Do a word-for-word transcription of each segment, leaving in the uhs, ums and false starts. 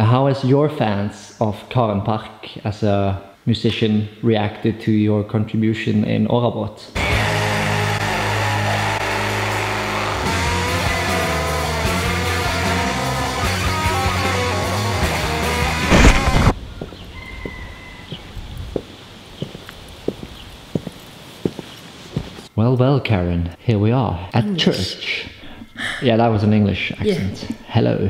How has your fans of Karen Park as a musician reacted to your contribution in Årabrot? Well, well, Karen, here we are at English. Church. Yeah, that was an English accent. Yeah. Hello.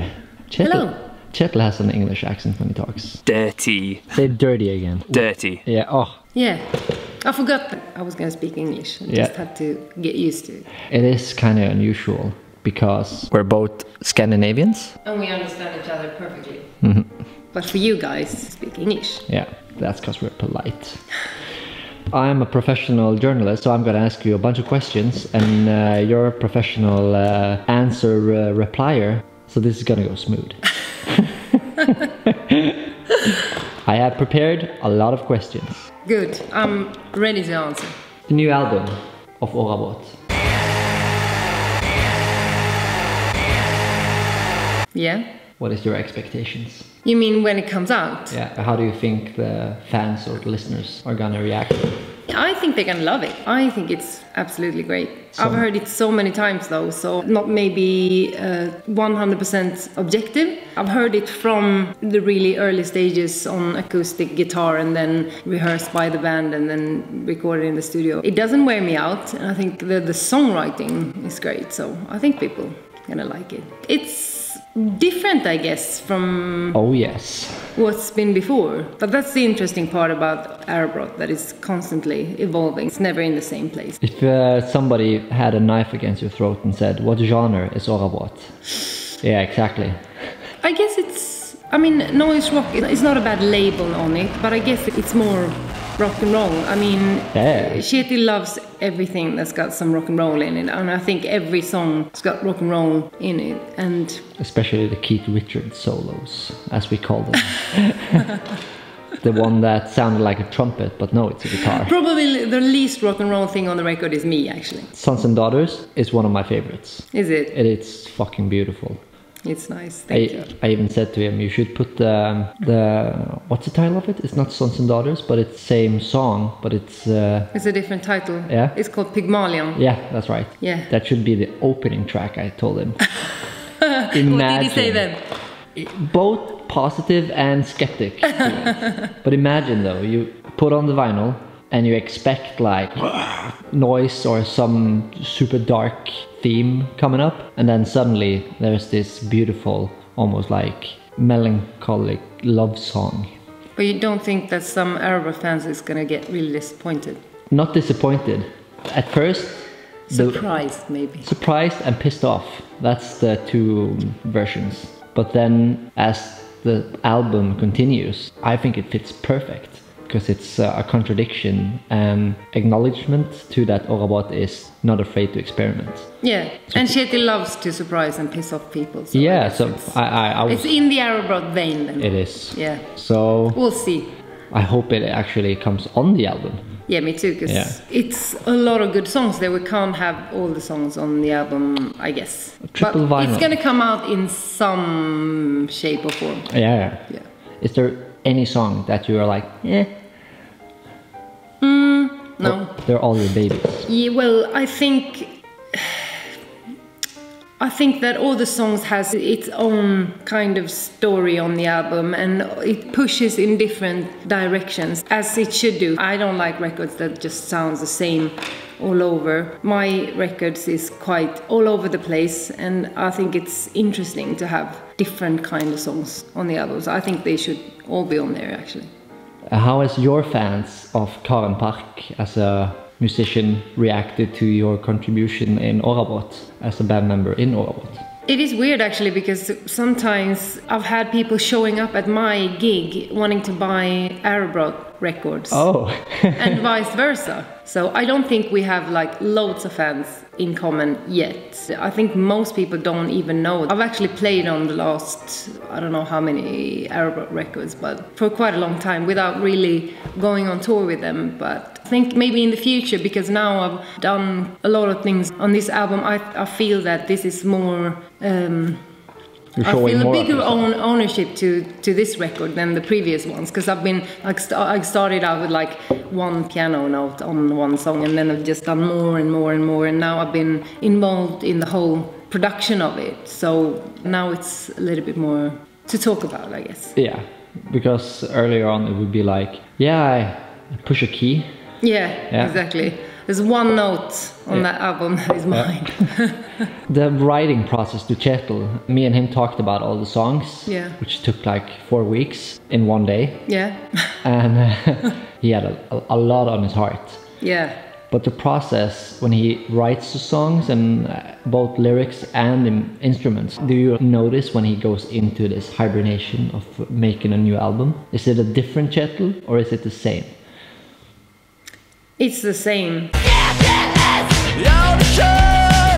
Kjetil. Hello. Kjetil has an English accent when he talks. Dirty. Say dirty again. Dirty. Yeah, oh. Yeah, I forgot that I was going to speak English. I yeah. just had to get used to it. It is kind of unusual because we're both Scandinavians. And we understand each other perfectly. Mm-hmm. But for you guys, speak English. Yeah, that's because we're polite. I'm a professional journalist, so I'm going to ask you a bunch of questions, and uh, you're a professional uh, answer uh, replier, so this is going to go smooth. I have prepared a lot of questions. Good, I'm ready to answer. The new album of Årabrot. Yeah? What is your expectations? You mean when it comes out? Yeah, how do you think the fans or the listeners are gonna react? I think they're gonna love it. I think it's absolutely great. So I've heard it so many times though, so not maybe one hundred percent uh, objective. I've heard it from the really early stages on acoustic guitar and then rehearsed by the band and then recorded in the studio. It doesn't wear me out, and I think the, the songwriting is great, so I think people are gonna like it. It's different, I guess, from oh yes what's been before, but that's the interesting part about Årabrot, that it's constantly evolving. It's never in the same place. If uh, somebody had a knife against your throat and said, what genre is Årabrot? Yeah, exactly. I guess it's, I mean, noise rock, it's not a bad label on it, but I guess it's more rock and roll. I mean, yeah. Kjetil loves everything that's got some rock and roll in it, and I think every song's got rock and roll in it, and especially the Keith Richards solos, as we call them. The one that sounded like a trumpet, but no, it's a guitar. Probably the least rock and roll thing on the record is me, actually. Sons and Daughters is one of my favorites. Is it? And it's fucking beautiful. It's nice, thank I, you. I even said to him, you should put the, the... What's the title of it? It's not Sons and Daughters, but it's same song, but it's... Uh, it's a different title. Yeah? It's called Pygmalion. Yeah, that's right. Yeah. That should be the opening track, I told him. Imagine. What did he say then? Both positive and skeptic. But imagine though, you put on the vinyl and you expect like noise or some super dark theme coming up, and then suddenly there's this beautiful, almost like melancholic love song. But you don't think that some Årabrot fans is gonna get really disappointed? Not disappointed. At first, surprised maybe. Surprised and pissed off. That's the two versions. But then as the album continues, I think it fits perfect, because it's a contradiction and acknowledgement to that Årabrot is not afraid to experiment. Yeah, so and Kjetil loves to surprise and piss off people. So yeah, I so it's, I, I, I was, it's in the Årabrot vein then. It is. Yeah. So we'll see. I hope it actually comes on the album. Yeah, me too, because yeah. it's a lot of good songs there. We can't have all the songs on the album, I guess. A triple but vinyl. It's going to come out in some shape or form. Yeah, yeah. yeah. Is there any song that you are like, eh? Mm, no. Or they're all your babies. Yeah, well, I think... I think that all the songs has its own kind of story on the album, and it pushes in different directions, as it should do. I don't like records that just sounds the same all over. My records is quite all over the place, and I think it's interesting to have different kind of songs on the albums. I think they should all be on there, actually. How has your fans of Karen Park as a musician reacted to your contribution in Årabrot as a band member in Årabrot? It is weird actually, because sometimes I've had people showing up at my gig wanting to buy Årabrot records. Oh. And vice versa. So I don't think we have like loads of fans in common yet. I think most people don't even know. I've actually played on the last, I don't know how many Årabrot records, but for quite a long time without really going on tour with them. But I think maybe in the future, because now I've done a lot of things on this album, I, I feel that this is more um, You're I feel a bigger own ownership to, to this record than the previous ones, because I've been like st I started out with like one piano note on one song, and then I've just done more and more and more, and now I've been involved in the whole production of it. So now it's a little bit more to talk about, I guess. Yeah, because earlier on it would be like, yeah, I push a key. Yeah, yeah. Exactly. There's one note on yeah. that album that is mine. Yeah. The writing process to Kjetil, me and him talked about all the songs, yeah. which took like four weeks in one day. Yeah. And uh, he had a, a lot on his heart. Yeah. But the process when he writes the songs, and uh, both lyrics and in instruments, do you notice when he goes into this hibernation of making a new album? Is it a different Kjetil, or is it the same? It's the same.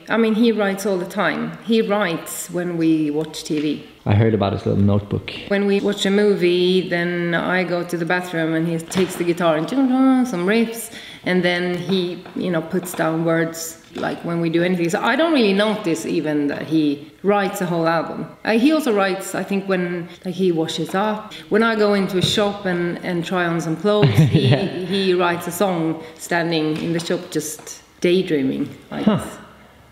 I mean, he writes all the time. He writes when we watch T V. I heard about his little notebook. When we watch a movie, then I go to the bathroom and he takes the guitar and some riffs, and then he, you know, puts down words like when we do anything. So I don't really notice even that he writes a whole album. Uh, he also writes, I think, when like he washes up. When I go into a shop and, and try on some clothes, he, yeah. he writes a song standing in the shop just daydreaming. Like. Huh.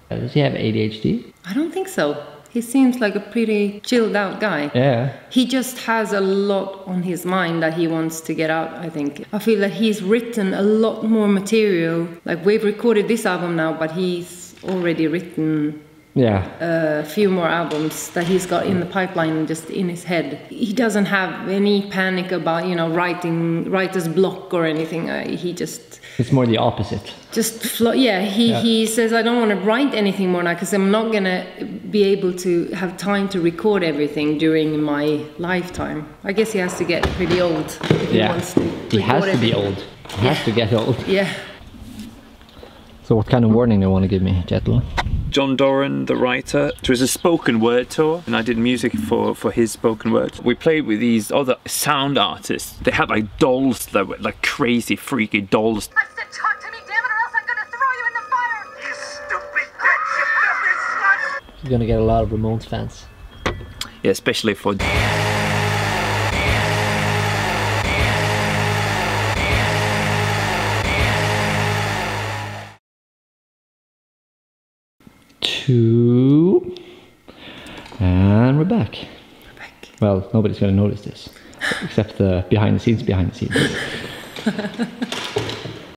Does he have A D H D? I don't think so. He seems like a pretty chilled out guy. Yeah. He just has a lot on his mind that he wants to get out, I think. I feel that he's written a lot more material. Like, we've recorded this album now, but he's already written... Yeah. A few more albums that he's got in the pipeline, just in his head. He doesn't have any panic about, you know, writing writer's block or anything. Uh, he just... It's more the opposite. Just flo yeah, he, yeah, he says, I don't want to write anything more now because I'm not going to be able to have time to record everything during my lifetime. I guess he has to get pretty old if yeah. he wants to record He has everything. to be old. He yeah. has to get old. Yeah. So what kind of warning do you want to give me, Kjetil? John Doran, the writer, it was a spoken word tour, and I did music for, for his spoken word. We played with these other sound artists. They had like dolls that were like crazy, freaky dolls. I said, talk to me, damn it, or else I'm gonna throw you in the fire! You stupid bitch, you filthy slut! You're gonna get a lot of Ramones fans. Yeah, especially for... Two. And we're back. We're back. Well, nobody's going to notice this, except the behind the scenes, behind the scenes.